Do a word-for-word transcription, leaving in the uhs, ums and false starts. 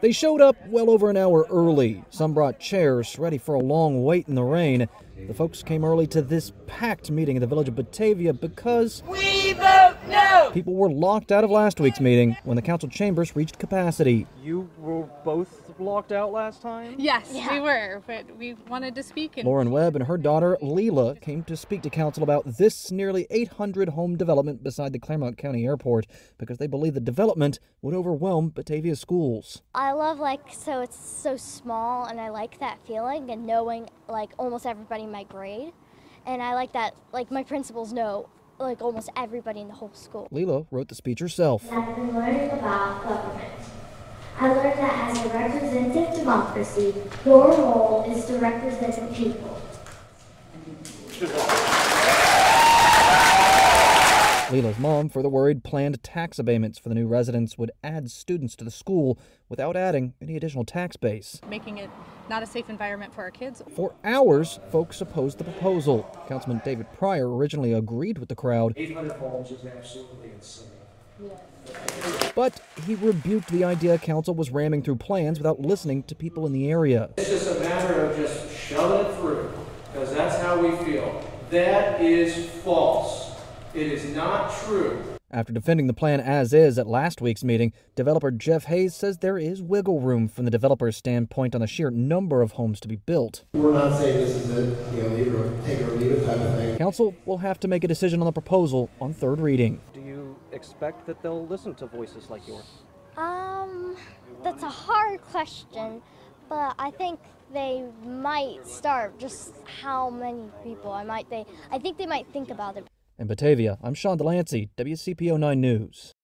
They showed up well over an hour early. Some brought chairs ready for a long wait in the rain. The folks came early to this packed meeting in the village of Batavia because we vote no! People were locked out of last week's meeting when the council chambers reached capacity. You were both locked out last time? Yes, yeah. We were, but we wanted to speak. And Lauren Webb and her daughter Leila came to speak to council about this nearly eight hundred home development beside the Clermont County Airport because they believe the development would overwhelm Batavia's schools. I love, like, so it's so small, and I like that feeling and knowing, like, almost everybody in my grade, and I like that, like, my principals know, like, almost everybody in the whole school. Leila wrote the speech herself. I've been learning about government. I learned that as a representative democracy, your role is to represent the people. Leila's mom, further worried, planned tax abatements for the new residents would add students to the school without adding any additional tax base, making it not a safe environment for our kids. For hours, folks opposed the proposal. Councilman David Pryor originally agreed with the crowd. eight hundred homes is absolutely insane. Yeah. But he rebuked the idea council was ramming through plans without listening to people in the area. It's just a matter of just shoving it through, because that's how we feel. That is false. It is not true. After defending the plan as is at last week's meeting, developer Jeff Hayes says there is wiggle room from the developer's standpoint on the sheer number of homes to be built. We're not saying this is a, you know, either take or leave it type of thing. Council will have to make a decision on the proposal on third reading. Do you expect that they'll listen to voices like yours? Um, that's a hard question, but I think they might start just how many people. I might they I think they might think about it. In Batavia, I'm Sean Delancey, W C P O nine News.